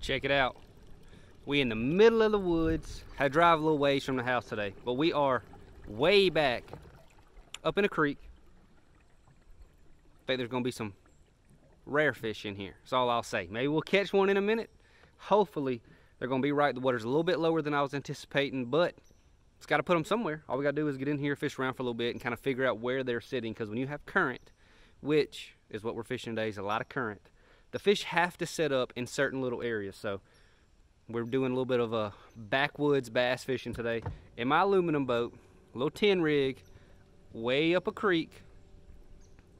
Check it out. We in the middle of the woods. Had to drive a little ways from the house today, but we are way back up in a creek. I think there's gonna be some rare fish in here. That's all I'll say. Maybe we'll catch one in a minute. Hopefully they're gonna be right. The water's a little bit lower than I was anticipating, but it's gotta put them somewhere. All we gotta do is get in here, fish around for a little bit, and kind of figure out where they're sitting, because when you have current, which is what we're fishing today, is a lot of current, the fish have to set up in certain little areas. So we're doing a little bit of a backwoods bass fishing today in my aluminum boat, little 10 rig, way up a creek.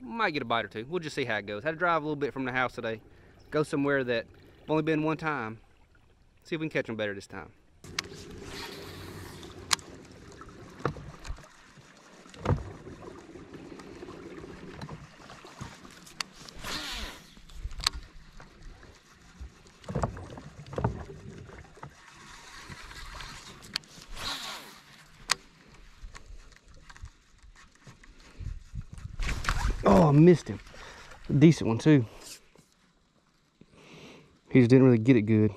Might get a bite or two. We'll just see how it goes. Had to drive a little bit from the house today, go somewhere that I've only been one time, see if we can catch them better this time. Oh, I missed him. A decent one too. He just didn't really get it good.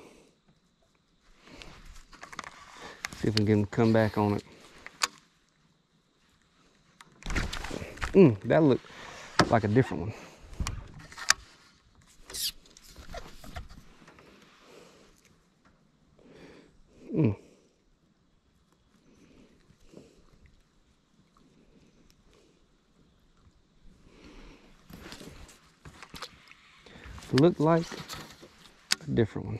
See if we can come back on it. That looked like a different one. Looked like a different one.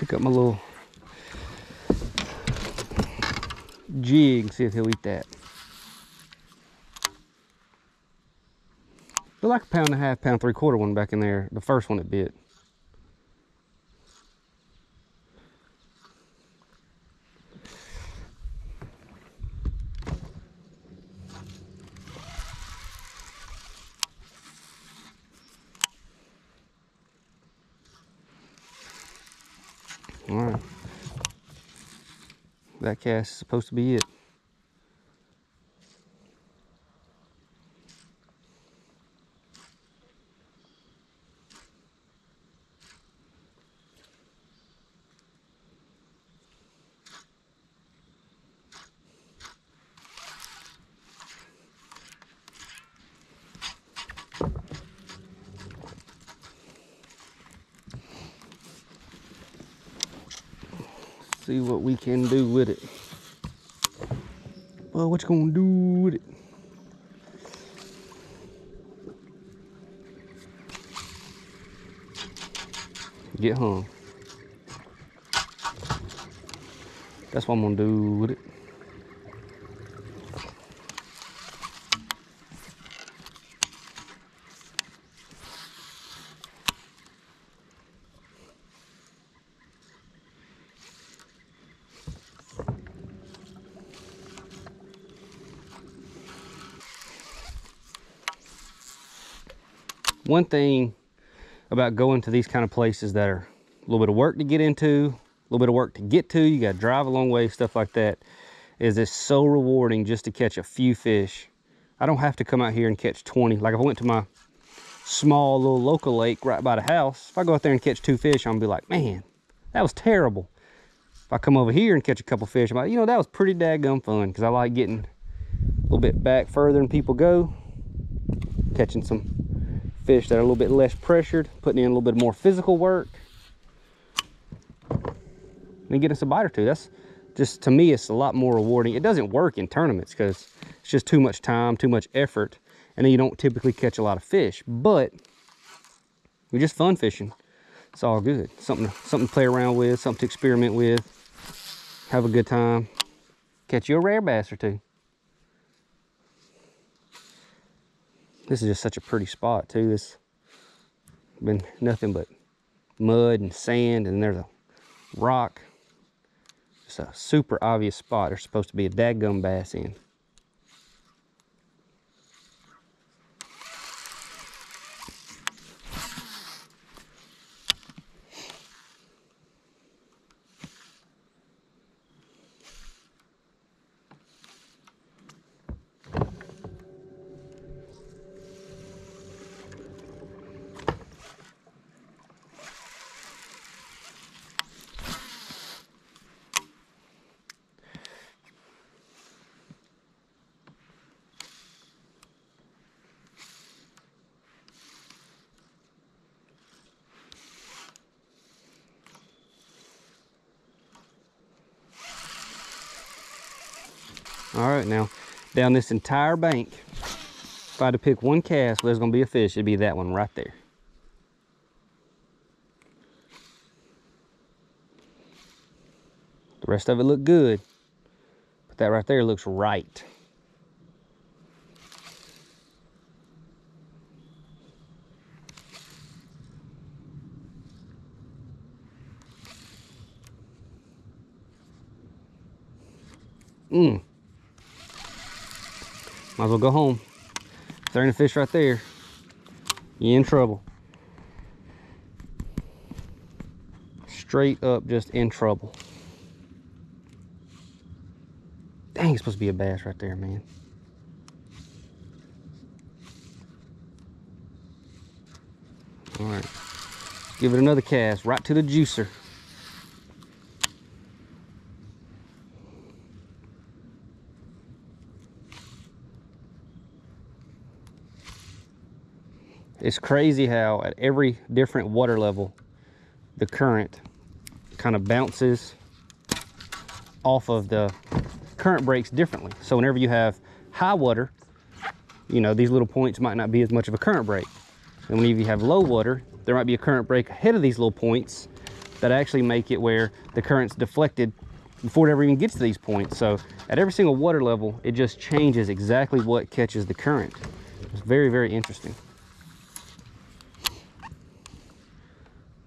Pick up my little jig and see if he'll eat that. They're like a pound and a half, pound, three-quarter one back in there, the first one it bit. Alright, that cast is supposed to be it. See what we can do with it. Well, what you gonna do with it? Get hung. That's what I'm gonna do with it. One thing about going to these kind of places that are a little bit of work to get into, a little bit of work to get to, you got to drive a long way, stuff like that, is it's so rewarding just to catch a few fish. I don't have to come out here and catch 20. Like if I went to my small little local lake right by the house, if I go out there and catch 2 fish, I'm going to be like, man, that was terrible. If I come over here and catch a couple fish, I'm like, you know, that was pretty daggum fun, because I like getting a little bit back further than people go, catching some fish that are a little bit less pressured, putting in a little bit more physical work, and getting us a bite or two. That's just, to me, it's a lot more rewarding. It doesn't work in tournaments because it's just too much time, too much effort, and then you don't typically catch a lot of fish, but we're just fun fishing. It's all good. Something to play around with, something to experiment with, have a good time, catch you a rare bass or two. This is just such a pretty spot too. It's been nothing but mud and sand, and there's a rock. just a super obvious spot there's supposed to be a dadgum bass in. All right, now down this entire bank, if I had to pick one cast, there's gonna be a fish, it'd be that one right there. The rest of it looked good, but that right there looks right. Might as well go home. If there ain't a fish right there, you're in trouble. Straight up just in trouble. Dang, it's supposed to be a bass right there, man. All right, let's give it another cast right to the juicer. It's crazy how at every different water level, the current kind of bounces off of the current breaks differently. So whenever you have high water, you know, these little points might not be as much of a current break. And whenever you have low water, there might be a current break ahead of these little points that actually make it where the current's deflected before it ever even gets to these points. So at every single water level, it just changes exactly what catches the current. It's very, very interesting.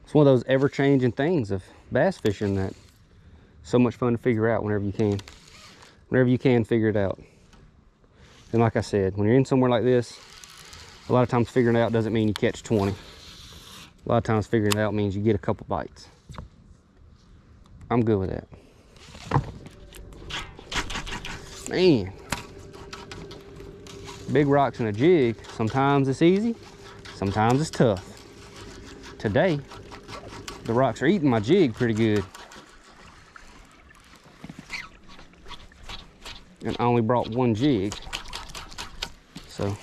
It's one of those ever-changing things of bass fishing that so much fun to figure out whenever you can. Whenever you can figure it out. And like I said, when you're in somewhere like this, a lot of times figuring it out doesn't mean you catch 20. A lot of times figuring it out means you get a couple bites. I'm good with that. Man. Big rocks and a jig. Sometimes it's easy, sometimes it's tough. Today, the rocks are eating my jig pretty good. And I only brought one jig. So,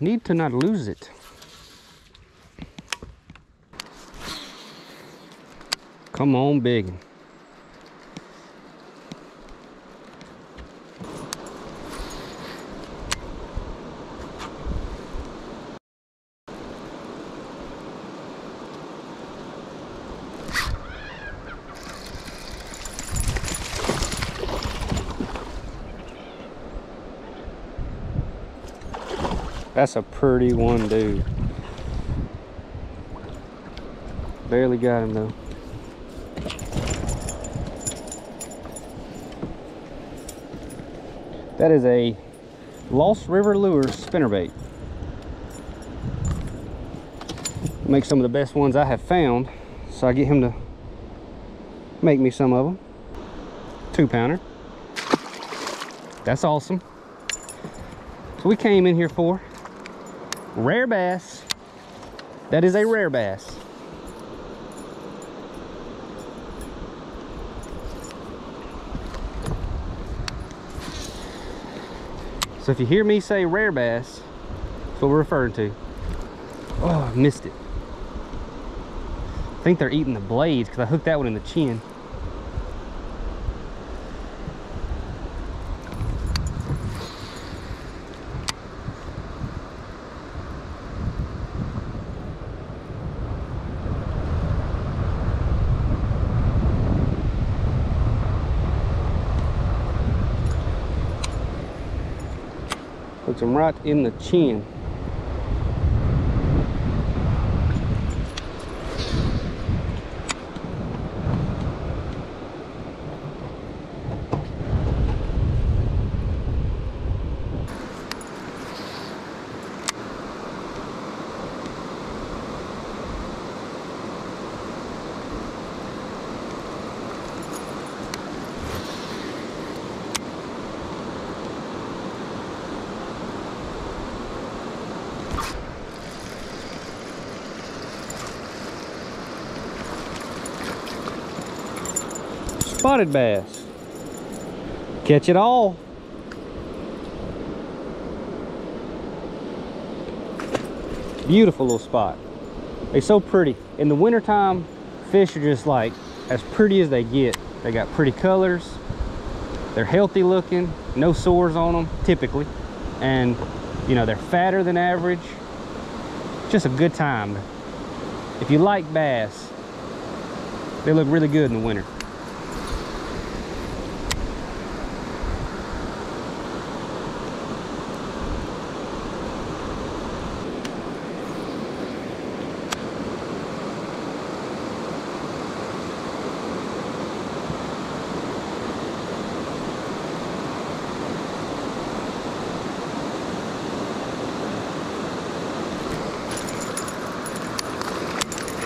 need to not lose it. Come on, big one. That's a pretty one, dude. Barely got him, though. That is a Lost River Lure spinnerbait. Makes some of the best ones I have found, so I get him to make me some of them. 2-pounder. That's awesome. So we came in here for rare bass. That is a rare bass. So if you hear me say rare bass, that's what we're referring to. Oh, I missed it. I think they're eating the blades because I hooked that one in the chin. Puts them right in the chin. spotted bass. Catch it all. Beautiful little spot. They're so pretty. In the wintertime, fish are just like as pretty as they get. They got pretty colors. They're healthy looking, no sores on them typically. And you know, they're fatter than average. Just a good time. If you like bass, they look really good in the winter.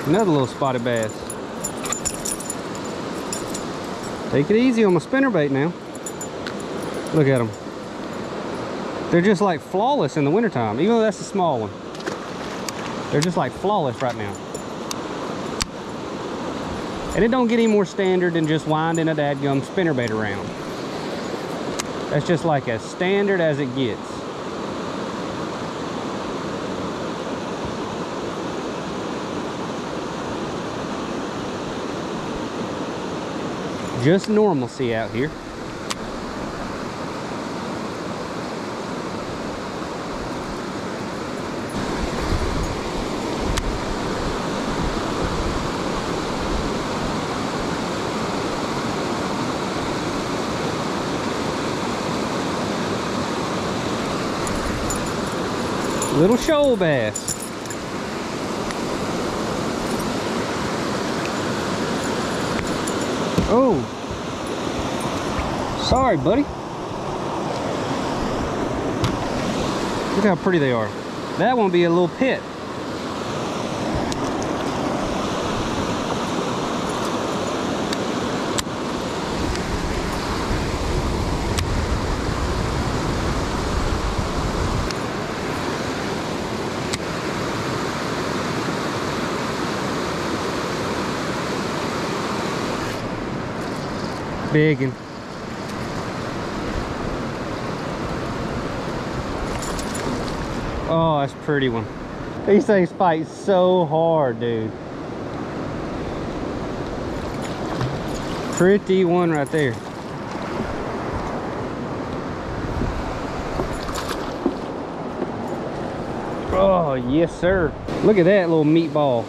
Another little spotted bass. Take it easy on my spinnerbait now. Look at them. They're just like flawless in the wintertime, even though that's a small one. They're just like flawless right now. And it don't get any more standard than just winding a dadgum spinnerbait around. That's just like as standard as it gets. Just normalcy out here. Little shoal bass. Oh, sorry, buddy. Look how pretty they are. That one be a little pit. Big and oh, that's a pretty one. These things fight so hard, dude. Pretty one right there. Oh, yes, sir. Look at that little meatball.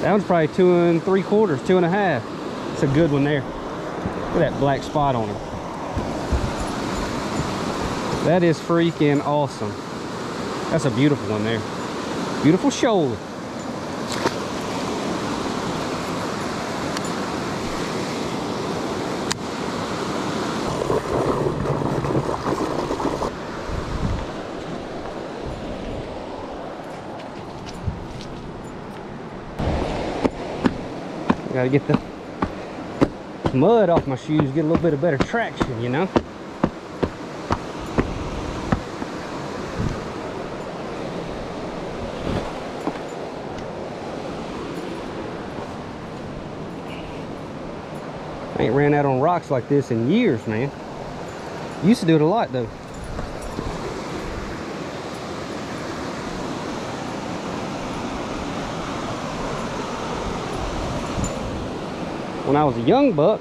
That one's probably 2 3/4, 2 1/2. It's a good one there. Look at that black spot on him. That is freaking awesome. That's a beautiful one there. Beautiful shoal. Gotta get the mud off my shoes, get a little bit of better traction, you know. I ain't ran out on rocks like this in years, man. Used to do it a lot though. When I was a young buck,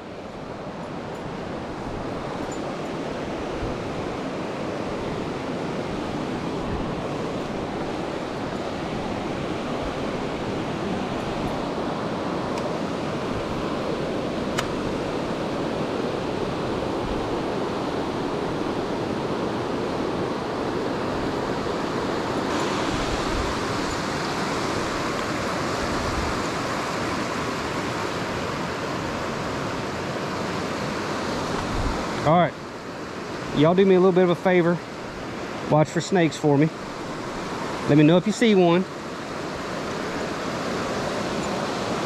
y'all do me a little bit of a favor. Watch for snakes for me. Let me know if you see one.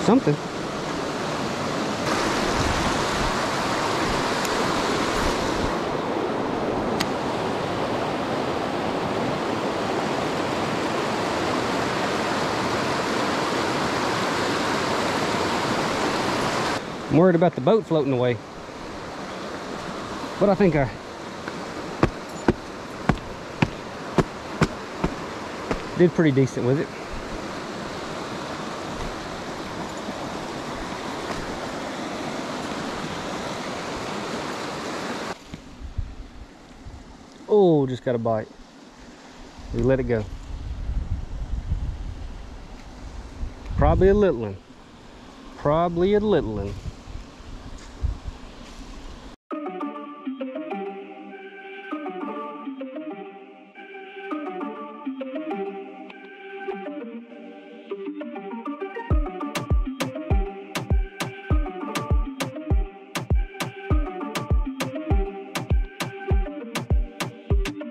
Something. I'm worried about the boat floating away. but I think I did pretty decent with it. Oh, just got a bite. We let it go. Probably a little one.